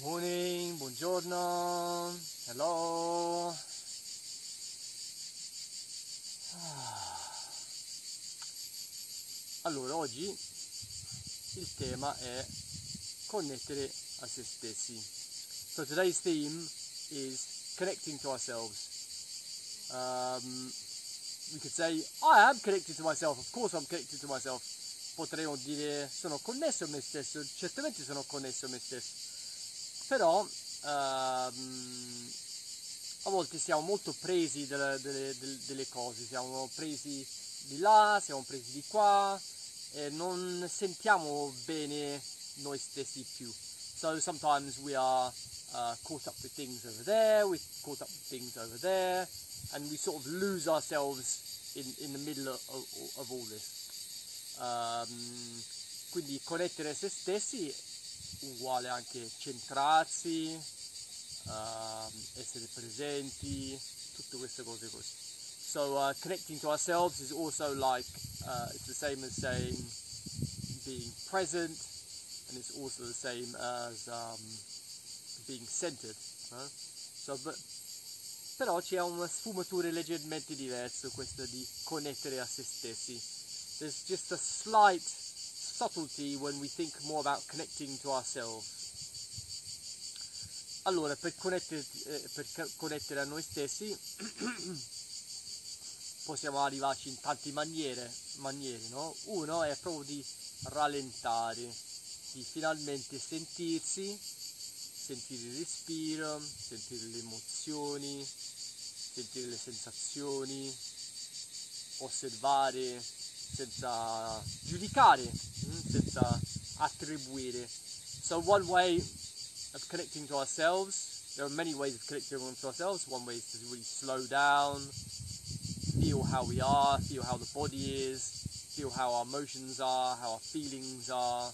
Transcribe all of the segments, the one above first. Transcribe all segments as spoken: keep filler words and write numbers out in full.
Good morning, buongiorno, hello. Allora, oggi il tema è connettere a se stessi. So today's theme is connecting to ourselves. Um, we could say, I am connected to myself, of course I'm connected to myself. Potremmo dire, sono connesso a me stesso, certamente sono connesso a me stesso. Però, um, a volte siamo molto presi delle, delle, delle cose, siamo presi di là, siamo presi di qua, e non sentiamo bene noi stessi più. So sometimes we are uh, caught up with things over there, we're caught up with things over there, and we sort of lose ourselves in, in the middle of, of, of all this. Um, quindi connettere se stessi uguale anche centrarsi, um, essere presenti, tutte queste cose così. So uh, connecting to ourselves is also like, uh, it's the same as saying being present, and it's also the same as um, being centered. No? So, but, però c'è una sfumatura leggermente diversa, questa di connettere a se stessi. There's just a slight subtlety when we think more about connecting to ourselves. Allora, per connettere, eh, per connettere a noi stessi possiamo arrivarci in tante maniere, maniere, no? Uno è proprio di rallentare, di finalmente sentirsi, sentire il respiro, sentire le emozioni, sentire le sensazioni, osservare senza giudicare, senza attribuire. So one way of connecting to ourselves, there are many ways of connecting to ourselves. One way is to really slow down, feel how we are, feel how the body is, feel how our emotions are, how our feelings are,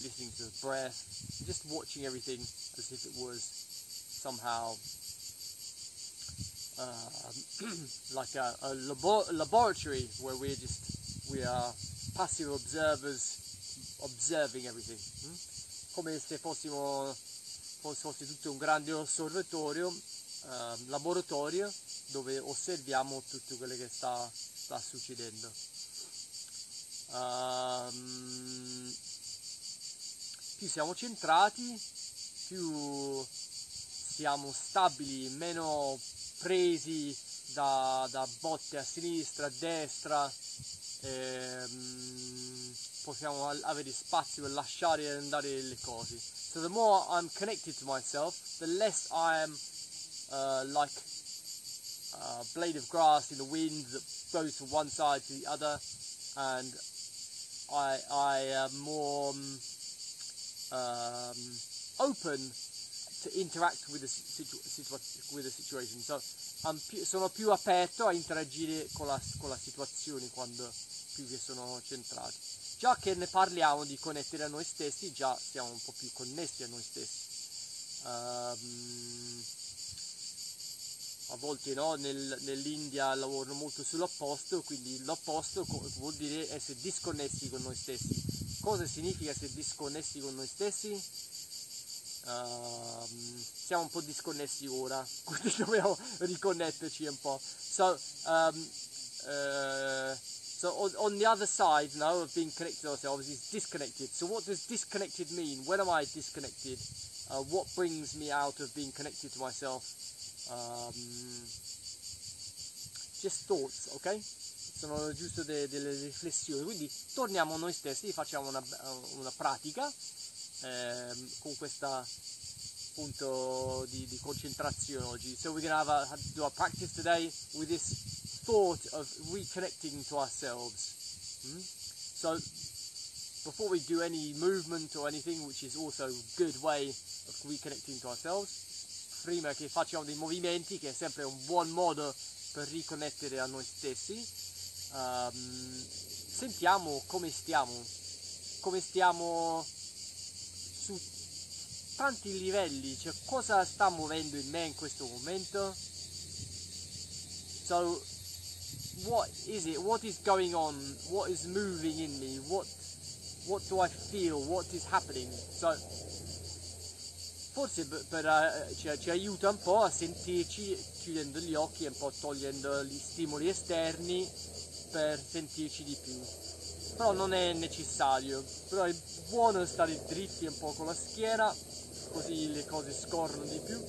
listening to the breath, just watching everything as if it was somehow uh, like a, a labo- laboratory where we're just we are passive observers, observing everything. Mm? Come se fossimo, fosse tutto un grande osservatorio, eh, laboratorio, dove osserviamo tutto quello che sta, sta succedendo. Um, più siamo centrati, più siamo stabili, meno presi da, da botte a sinistra, a destra. Um, possiamo avere spazio per lasciare andare le cose. So the more I'm connected to myself, the less I am uh, like a blade of grass in the wind that goes from one side to the other, and I, I am more um, um, open to interact with the, situ- situa- with the situation. So I'm più, sono più aperto a interagire con la, con la situazione quando più che sono centrati. Già che ne parliamo di connettere a noi stessi, già siamo un po' più connessi a noi stessi. Um, a volte no, nel, nell'India lavorano molto sull'opposto, quindi l'opposto vuol dire essere disconnessi con noi stessi. Cosa significa essere disconnessi con noi stessi? Um, siamo un po' disconnessi ora, quindi dobbiamo riconnetterci un po'. So, um, uh, so on, on the other side now of being connected to ourselves is disconnected. So what does disconnected mean? When am I disconnected? Uh, what brings me out of being connected to myself? Um, just thoughts, ok? Sono giusto de, delle riflessioni, quindi torniamo a noi stessi, facciamo una, una pratica. Um, con questo punto di, di concentrazione oggi. So we're going to have a, have to do our practice today with this thought of reconnecting to ourselves. Mm? So before we do any movement or anything, which is also a good way of reconnecting to ourselves, prima che facciamo dei movimenti, che è sempre un buon modo per riconnettere a noi stessi, um, sentiamo come stiamo, come stiamo su tanti livelli, cioè cosa sta muovendo in me in questo momento. So what is it, what is going on, what is moving in me, what what do I feel, what is happening. So forse per, per, cioè, ci aiuta un po' a sentirci chiudendo gli occhi e un po' togliendo gli stimoli esterni per sentirci di più, però non è necessario, però è buono stare dritti un po' con la schiena, così le cose scorrono di più.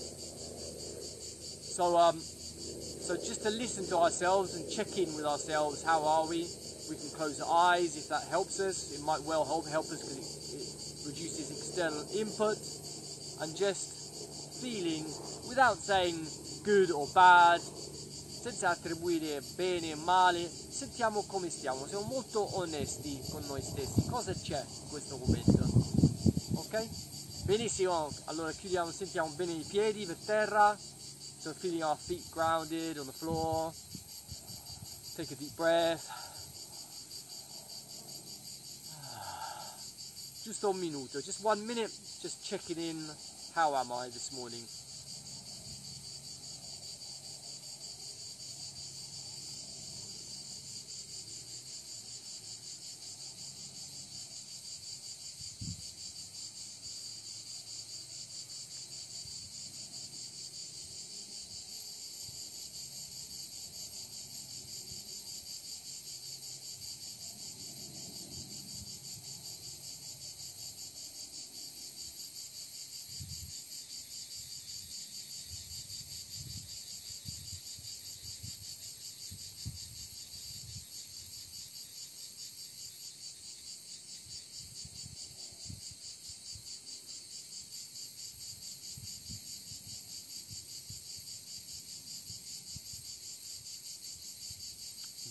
So, um, so just to listen to ourselves and check in with ourselves, how are we? We can close our eyes if that helps us, it might well help, help us because it, it reduces external input, and just feeling without saying good or bad, senza attribuire bene e male, sentiamo come stiamo, siamo molto onesti con noi stessi, cosa c'è in questo momento, ok? Benissimo, allora chiudiamo, sentiamo bene i piedi per terra, so feeling our feet grounded on the floor, take a deep breath. Just un minuto, just one minute, just checking in, how am I this morning?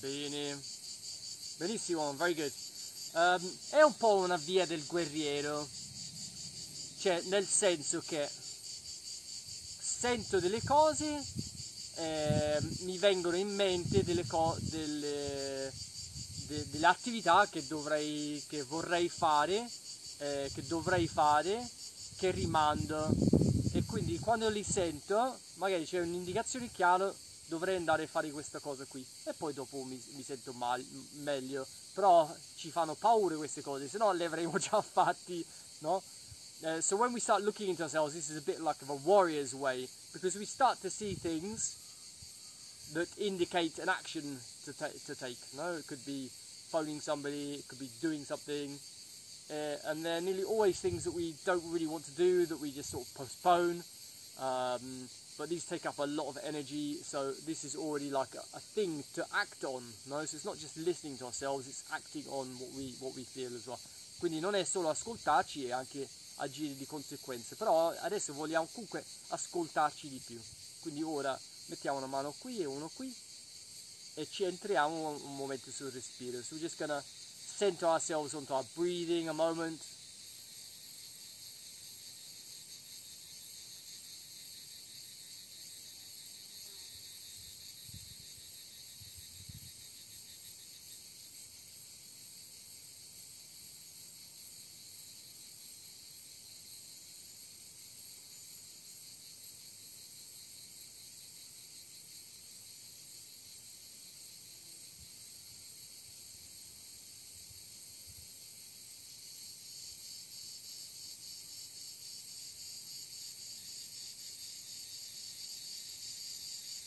Bene, benissimo, very good. Um, è un po' una via del guerriero, cioè nel senso che sento delle cose, eh, mi vengono in mente delle, co- delle, de- delle attività che dovrei, che vorrei fare, eh, che dovrei fare, che rimando, e quindi quando li sento magari c'è un'indicazione chiara, dovrei andare a fare questa cosa qui, e poi dopo mi, mi sento mal, meglio, però ci fanno paura queste cose, se no le avremmo già fatti, no? Uh, so when we start looking into ourselves, this is a bit like of a warrior's way, because we start to see things that indicate an action to, ta to take, no? It could be phoning somebody, it could be doing something, uh, and they're nearly always things that we don't really want to do, that we just sort of postpone. Um, But these take up a lot of energy, so this is already like a, a thing to act on, no? So it's not just listening to ourselves, it's acting on what we, what we feel as well. Quindi non è solo ascoltarci, è anche agire di conseguenza, però adesso vogliamo comunque ascoltarci di più. Quindi ora mettiamo una mano qui e uno qui, e ci entriamo un momento sul respiro. So we're just gonna center ourselves onto our breathing a moment.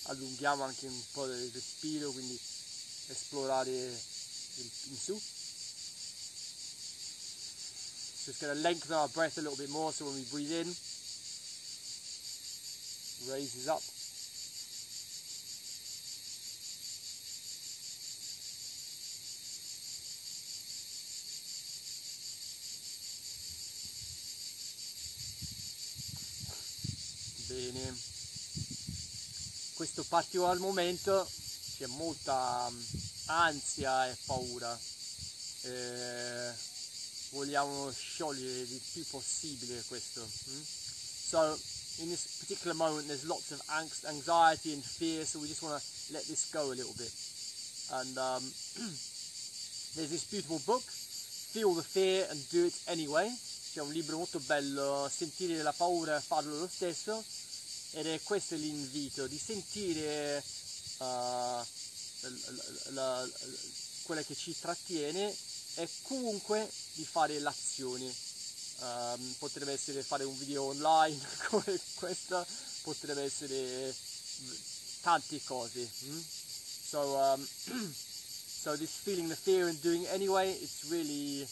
Allunghiamo anche un po' del respiro, quindi esplorare in su. So it's going to lengthen our breath a little bit more, so when we breathe in, raises up. Bene. Questo particolare momento c'è molta um, ansia e paura, eh, vogliamo sciogliere il più possibile questo. Mm? So in this particular moment there's lots of angst, anxiety and fear, so we just want to let this go a little bit. And um, there's this beautiful book, Feel the Fear and Do It Anyway, c'è un libro molto bello, Sentire la paura e farlo lo stesso. Ed è questo l'invito, di sentire uh, la, la, la, quella che ci trattiene, e comunque di fare l'azione, um, potrebbe essere fare un video online come questa, potrebbe essere tante cose. Mm? So, um, so this feeling the fear and doing it anyway, it's really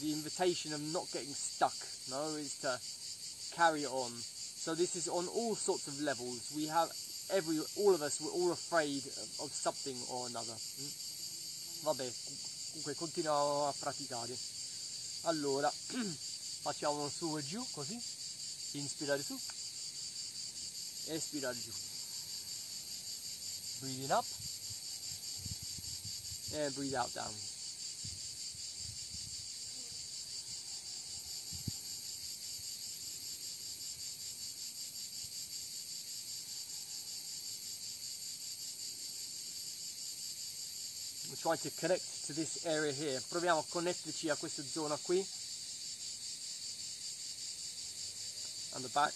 the invitation of not getting stuck, no, is to carry on. So this is on all sorts of levels. We have every, all of us, we're all afraid of, of something or another. Mm? Vabbè, comunque continuiamo a praticare. Allora, facciamo su e giù, così, inspirare su, espirare giù. Breathing up, and breathe out down. Try to connect to this area here. Proviamo a connetterci a questa zona qui. On the back.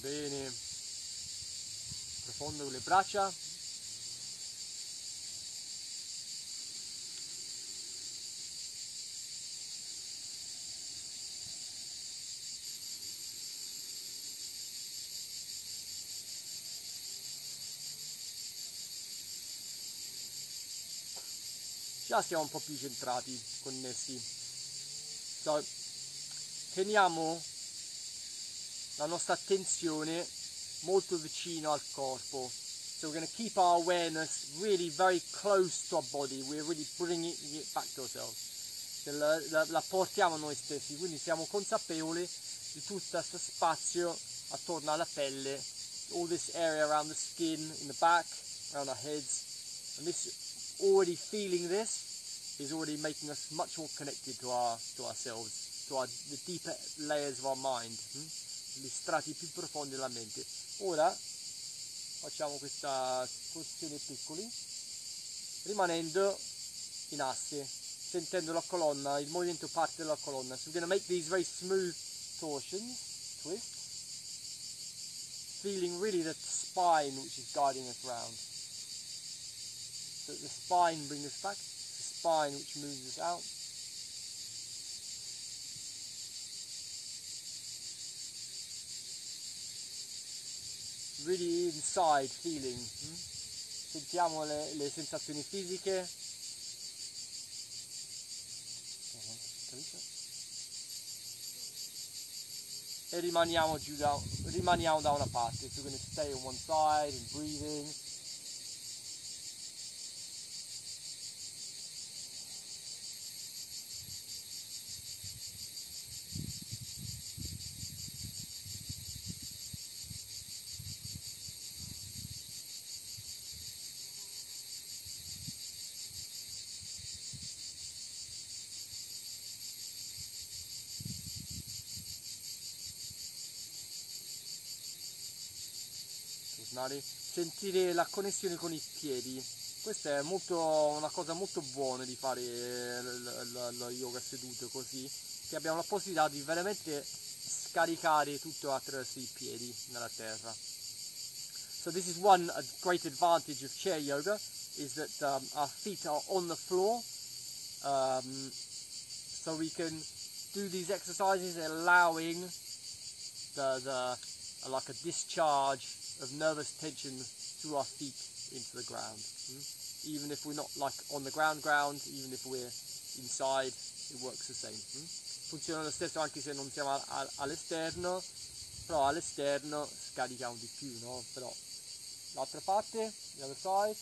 Bene. Profondo con le braccia, già siamo un po' più centrati, connessi. So, teniamo la nostra attenzione molto vicino al corpo. So we're going to keep our awareness really very close to our body. We're really bringing it back to ourselves. La, la, la portiamo a noi stessi, quindi siamo consapevoli di tutto questo spazio attorno alla pelle, all this area around the skin, in the back, around our heads. And this, already feeling this, is already making us much more connected to our, to ourselves, to our, the deeper layers of our mind. Hmm? Gli strati più profondi della mente. Ora facciamo questa posizione piccoli, rimanendo in asse, sentendo la colonna, il movimento parte della colonna. So we're going to make these very smooth torsions, twists, feeling really the spine which is guiding us round. So the spine brings us back, the spine which moves us out. Really inside feeling. Mm? Sentiamo le, le sensazioni fisiche. E rimaniamo giù da, rimaniamo da una parte. So we're going to stay on one side and breathing. Sentire la connessione con i piedi, questa è molto, una cosa molto buona di fare lo yoga seduto, così che abbiamo la possibilità di veramente scaricare tutto attraverso i piedi nella terra. So this is one great advantage of chair yoga, is that um, our feet are on the floor, um, so we can do these exercises allowing the, the, like a discharge of nervous tension through our feet into the ground. Mm? Even if we're not like on the ground ground, even if we're inside, it works the same. Mm? Funziona lo stesso anche se non siamo all'esterno, però all'esterno scarichiamo di più, no? Però l'altra parte, the other side.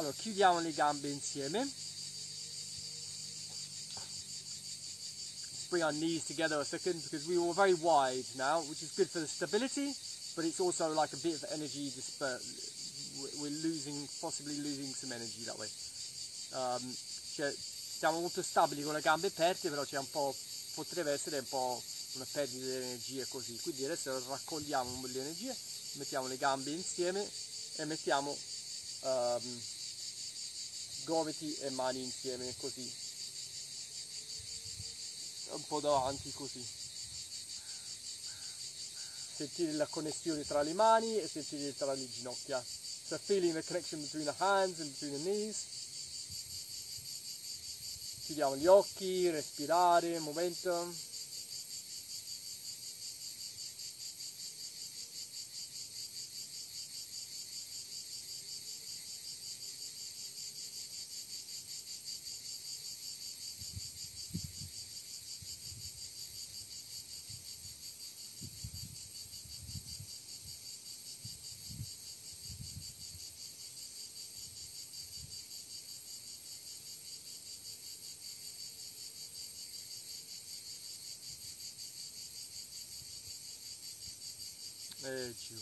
Allora chiudiamo le gambe insieme. Bring our knees together a second because we were very wide now, which is good for the stability, but it's also like a bit of energy dispersed. We're losing, possibly losing some energy that way. Um, cioè, siamo molto stabili con le gambe aperte, però c'è un po', potrebbe essere un po' una perdita di energia così. Quindi adesso raccogliamo un po' di energia, mettiamo le gambe insieme e mettiamo um, gomiti e mani insieme così, un po' davanti così. Sentire la connessione tra le mani e sentire tra le ginocchia. So feeling the connection between the hands and between the knees. Chiudiamo gli occhi, respirare un momento. E giù,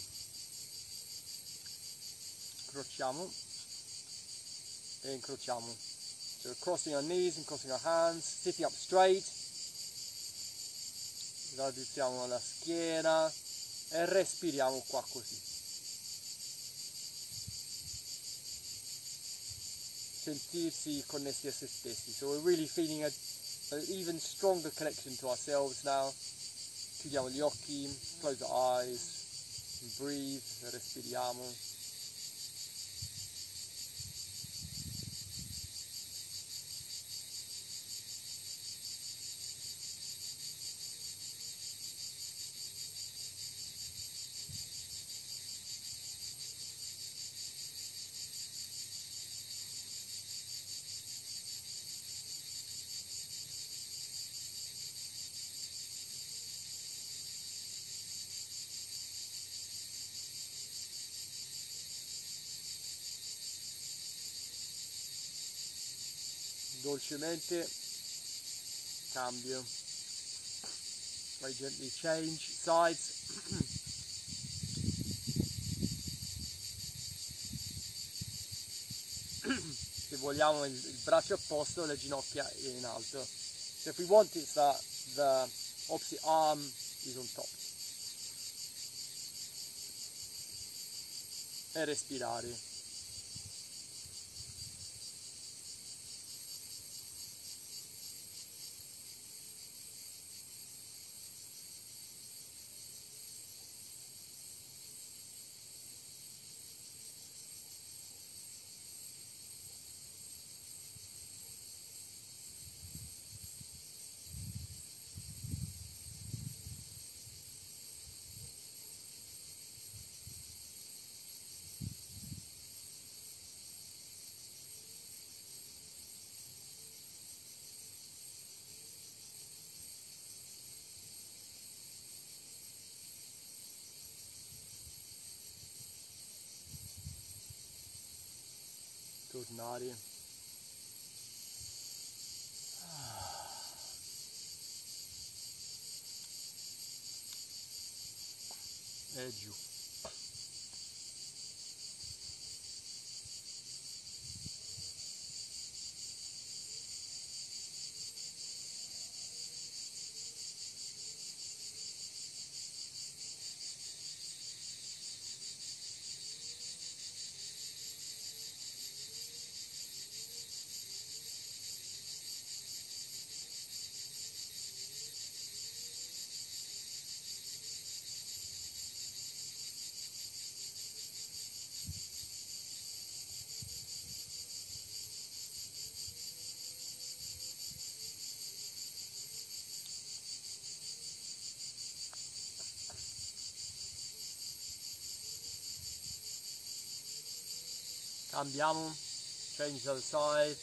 crociamo e incrociamo. So crossing our knees and crossing our hands, sitting up straight, raddrizziamo la schiena e respiriamo qua così. Sentirsi connessi a se stessi. So we're really feeling a, an even stronger connection to ourselves now. Chiudiamo gli occhi, close our eyes. Breathe, respiriamo. Dolcemente cambio, very gently change sides. Se vogliamo il, il braccio opposto, le ginocchia in alto. So if we want it, the, the opposite arm is on top. E respirare. Tornare. E giù. Cambiamo, change the other side.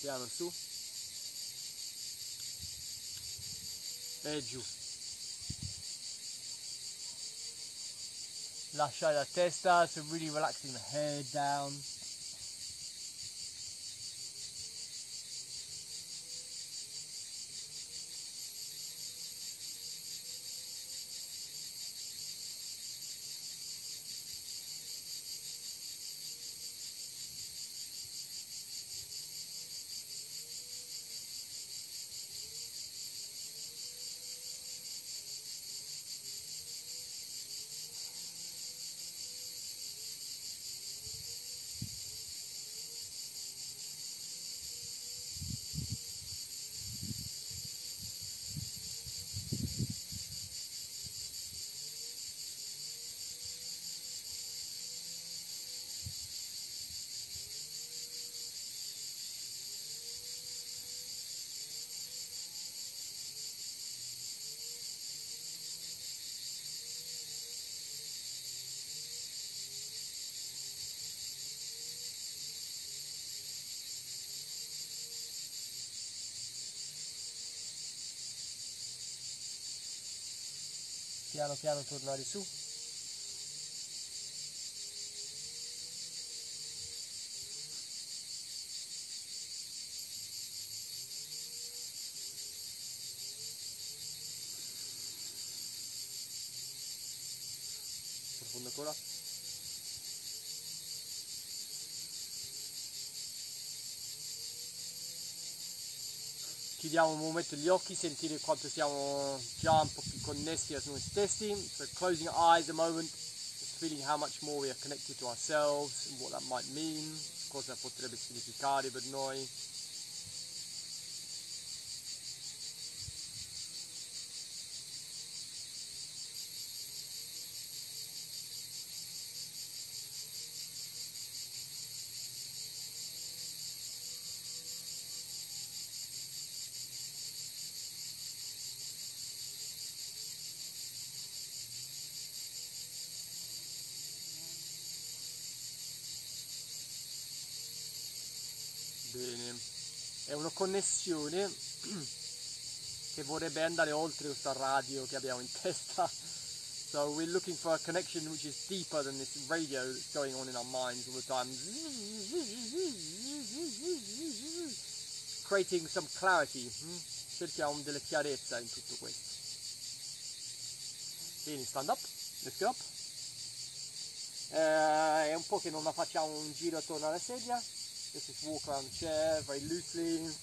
piano su e giù. Lasciare la testa, so really relaxing the head down. Piano piano tornare su. Profonda gola. Chiudiamo un momento gli occhi, sentire quanto siamo già un po' più connessi a noi stessi. So closing eyes a moment, just feeling how much more we are connected to ourselves and what that might mean, cosa potrebbe significare per noi. Bene, è una connessione che vorrebbe andare oltre questa radio che abbiamo in testa. So we're looking for a connection which is deeper than this radio that's going on in our minds all the time. Creating some clarity. Cerchiamo della chiarezza in tutto questo. Bene, stand up, let's get up. Eh, è un po' che non la facciamo un giro attorno alla sedia. Let's just walk around the chair very loosely.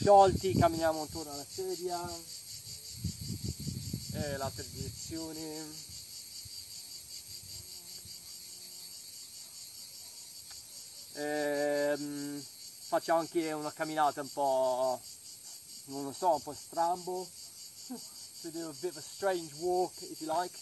Sciolti, camminiamo intorno alla sedia. E l'altra direzione. E, um, facciamo anche una camminata un po', non lo so, un po' strambo. So do a bit of a strange walk if you like.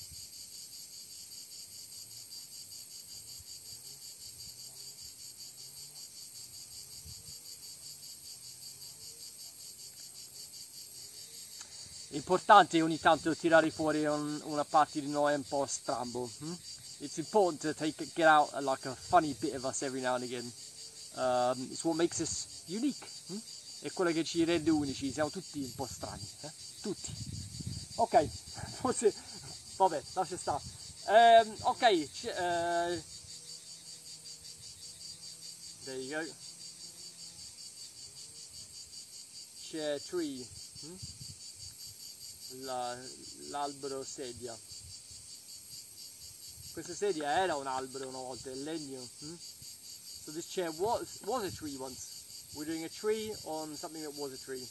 Importante ogni tanto tirare fuori un, una parte di noi un po' strambo. Hmm? It's important to take get out like a funny bit of us every now and again. Um, it's what makes us unique. Hmm? È quello che ci rende unici. Siamo tutti un po' strani, eh? Tutti. Ok, forse vabbè, lascia stare. Um, ok, c uh... there you go. Chair tree. Hmm? La, l'albero sedia. Questa sedia era un albero una volta, il legno. Hmm? So this chair was, was a tree once. We're doing a tree on something that was a tree.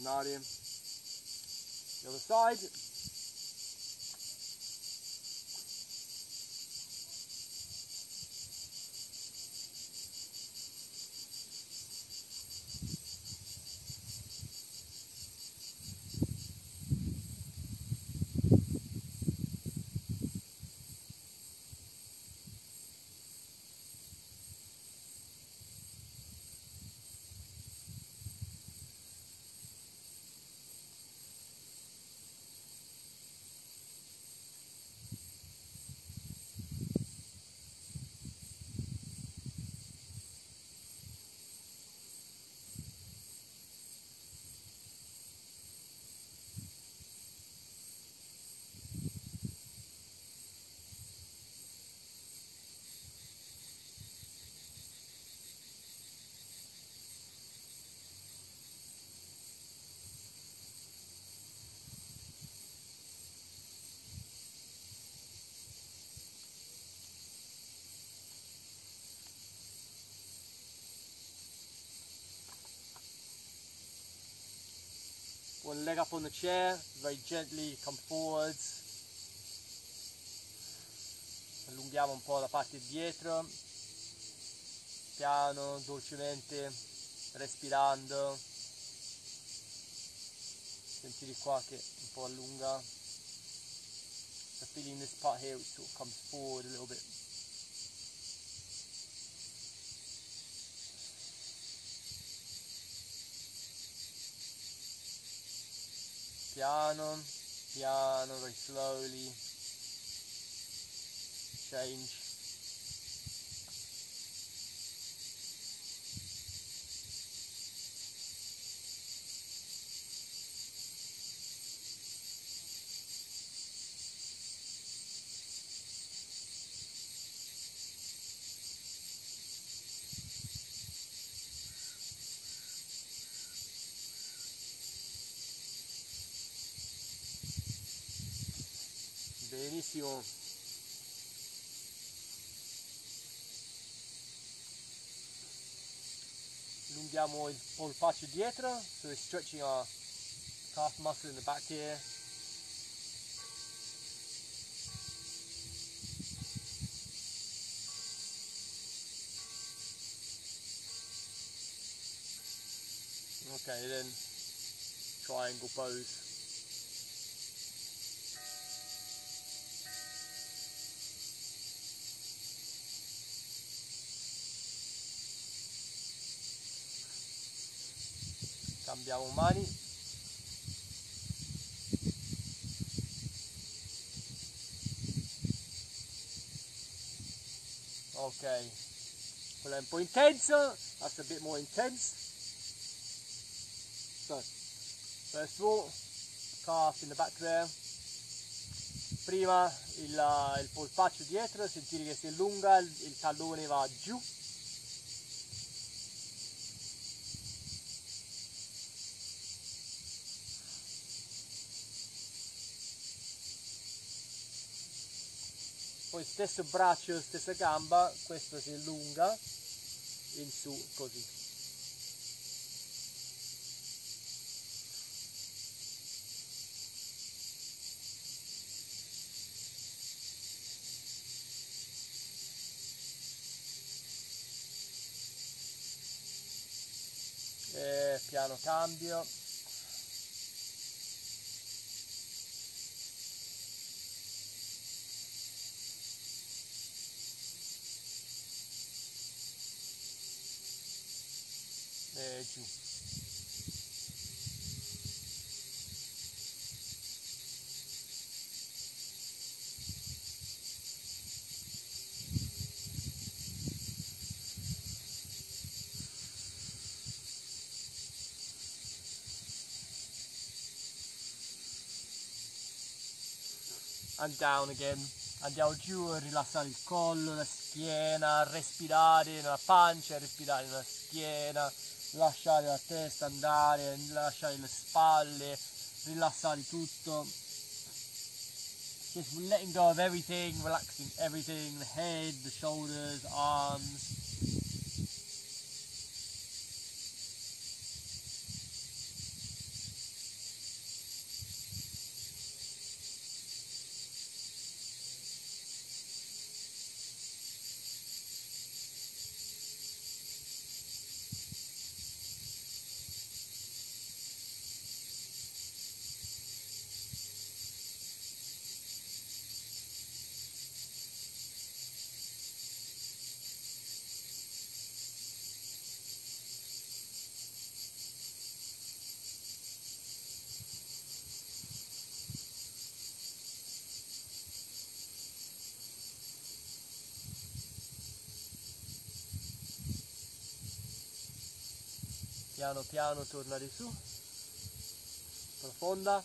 Tornare. The other side. One leg up on the chair, very gently come forwards. Allunghiamo un po' la parte dietro, piano, dolcemente, respirando. Sentite qua che un po' allunga. The feeling this part here, which sort of comes forward a little bit. Piano, piano, very slowly. Change. Benissimo. Allunghiamo il polpaccio dietro, so we're stretching our calf muscle in the back here. Okay, then triangle pose. Cambiamo mani, ok, quello è un po' intenso, that's a bit more intense, so first of all, calf in the back there, prima il, il polpaccio dietro, sentire che si allunga, il, il tallone va giù, poi stesso braccio, stessa gamba, questo si allunga in su così. E piano cambio. E giù. And down again. Andiamo giù a rilassare il collo, la schiena, respirare nella pancia, respirare nella schiena. Lasciare la testa andare, lasciare le spalle, rilassare tutto. Just letting go of everything, relaxing everything, the head, the shoulders, arms. Piano piano torna di su, profonda.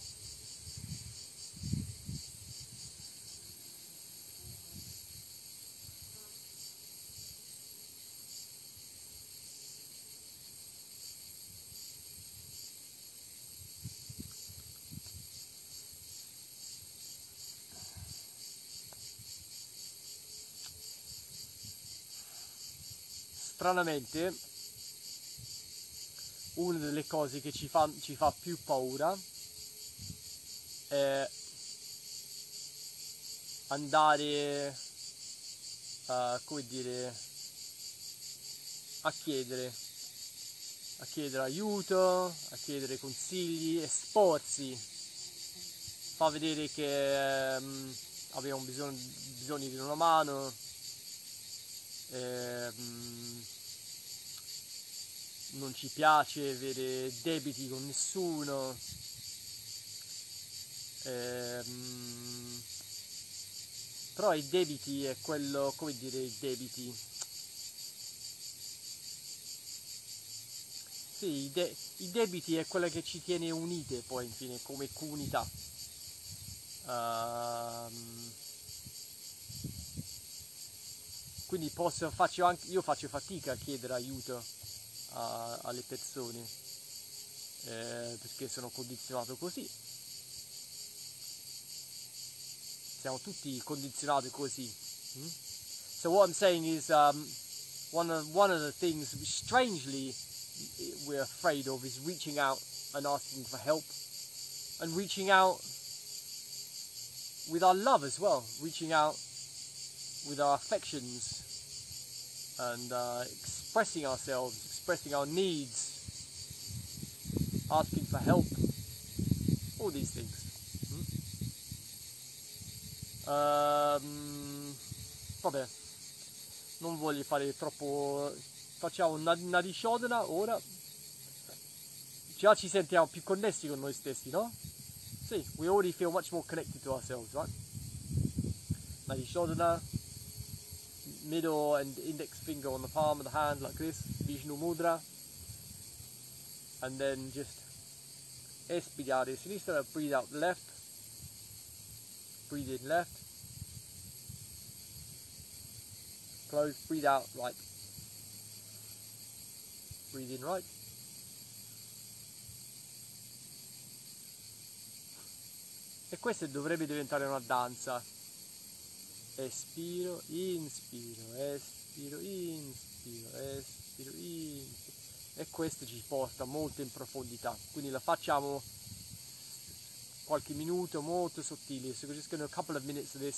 Stranamente una delle cose che ci fa, ci fa più paura è andare a, come dire, a chiedere, a chiedere aiuto, a chiedere consigli, esporsi, fa vedere che ehm, abbiamo bisogno, bisogno di una mano, ehm, non ci piace avere debiti con nessuno, ehm, però i debiti è quello, come dire, i debiti, sì, i, de- i debiti è quello che ci tiene unite poi infine come comunità. Um, quindi posso, faccio anche, io faccio fatica a chiedere aiuto a, alle persone, eh, perché sono condizionato così. Siamo tutti condizionati così. Mm? So what I'm saying is, um, one of one of the things which strangely we're afraid of is reaching out and asking for help, and reaching out with our love as well, reaching out with our affections and uh, expressing ourselves, expressing our needs, asking for help, all these things. Mm? Um, vabbè, non voglio fare troppo, facciamo Nadi shodana ora, già ci sentiamo più connessi con noi stessi, no? See, we already feel much more connected to ourselves, right? Nadi shodana, middle and index finger on the palm of the hand like this, Vishnu mudra, and then just espirare sinistra, breathe out left, breathe in left, close, breathe out right, breathe in right. E questa dovrebbe diventare una danza. Espiro, inspiro, espiro, inspiro, espiro, inspiro. E questo ci porta molto in profondità. Quindi la facciamo qualche minuto, molto sottile. So we're just going to do a couple of minutes of this,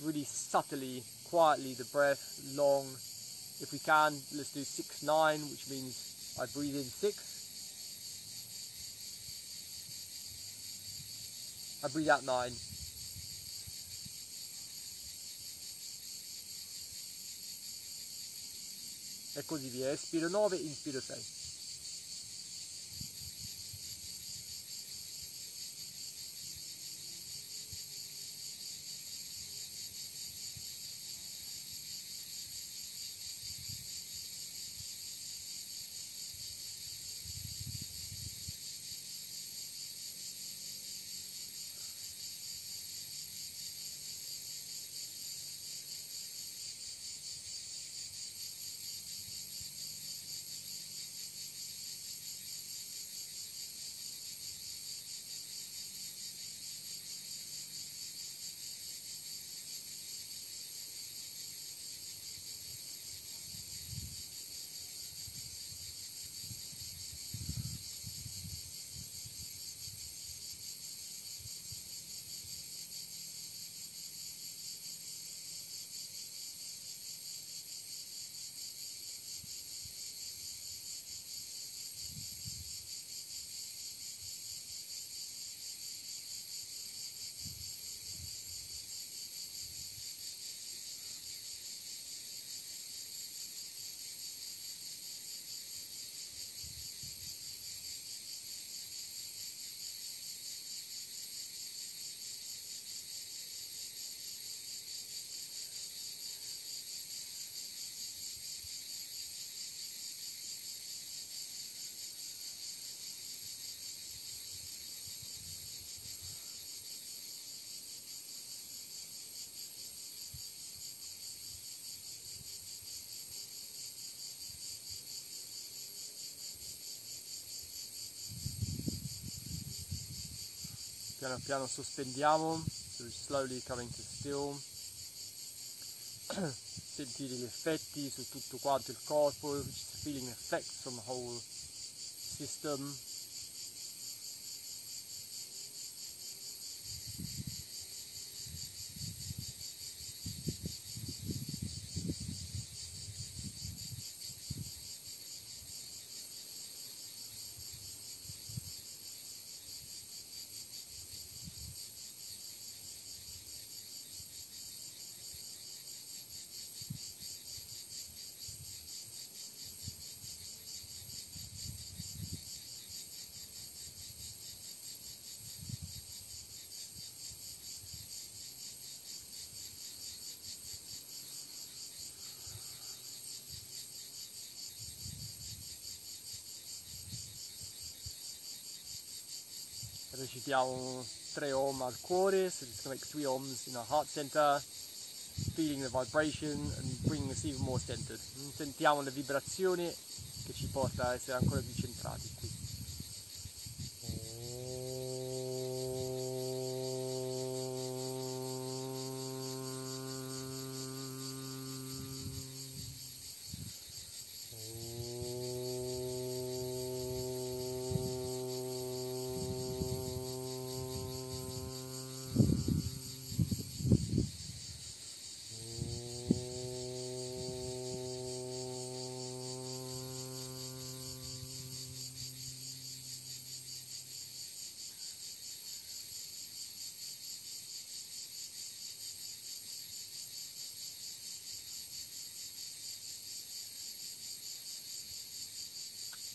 really subtly, quietly, the breath, long. If we can, let's do six nine, which means I breathe in six. I breathe out nine. E così via. Espiro nove, inspiro sei. Piano piano sospendiamo, so slowly coming to still, sentire gli effetti su tutto quanto il corpo, feeling effects from the whole system. Recitiamo three om al cuore, so just make three ohms in our heart center, feeling the vibration and bringing us even more centered. Sentiamo la vibrazione che ci porta a essere ancora più centrati qui.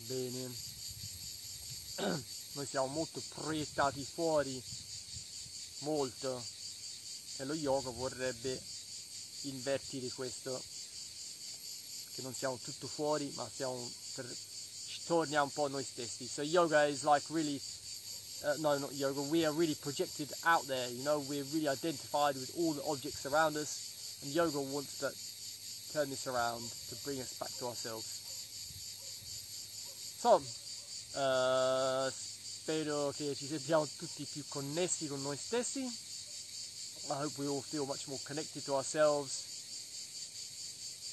Bene, noi siamo molto proiettati fuori, molto, e lo yoga vorrebbe invertire questo, che non siamo tutto fuori, ma siamo per, torniamo un po' noi stessi. So yoga is like really, uh, no not yoga, we are really projected out there, you know, we're really identified with all the objects around us, and yoga wants to turn this around, to bring us back to ourselves. So, uh, spero che ci sentiamo tutti più connessi con noi stessi. I hope we all feel much more connected to ourselves,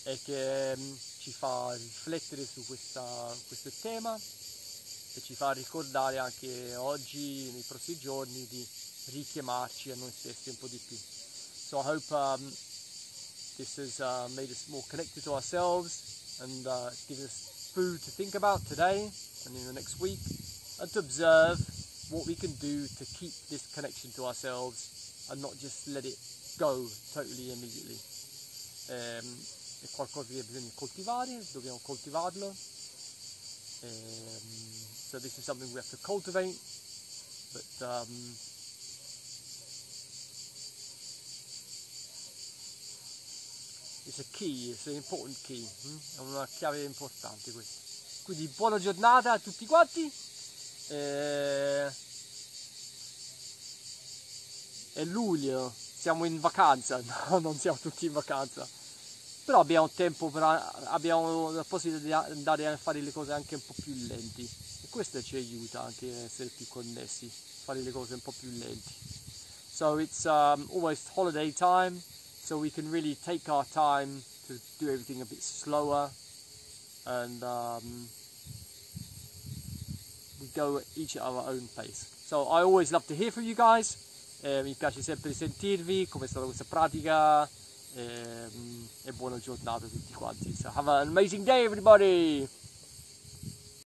e che um, ci fa riflettere su questa, questo tema, e ci fa ricordare anche oggi, nei prossimi giorni, di richiamarci a noi stessi un po' di più. So I hope um, this has uh, made us more connected to ourselves and uh, gives us food to think about today and in the next week, and to observe what we can do to keep this connection to ourselves and not just let it go totally immediately. Um, è qualcosa che bisogna coltivare, dobbiamo coltivarlo. Um, so this is something we have to cultivate, but um, it's a key, it's an important key, è una chiave importante questa. Quindi buona giornata a tutti quanti, e... è luglio, siamo in vacanza, no, non siamo tutti in vacanza, però abbiamo tempo, per, abbiamo la possibilità di andare a fare le cose anche un po' più lenti, e questo ci aiuta anche a essere più connessi, fare le cose un po' più lenti. So it's um, almost holiday time. So we can really take our time to do everything a bit slower, and um, we go each at our own pace. So I always love to hear from you guys, eh, mi piace sempre sentirvi, come è stata questa pratica, eh, e buona giornata a tutti quanti. So have an amazing day everybody!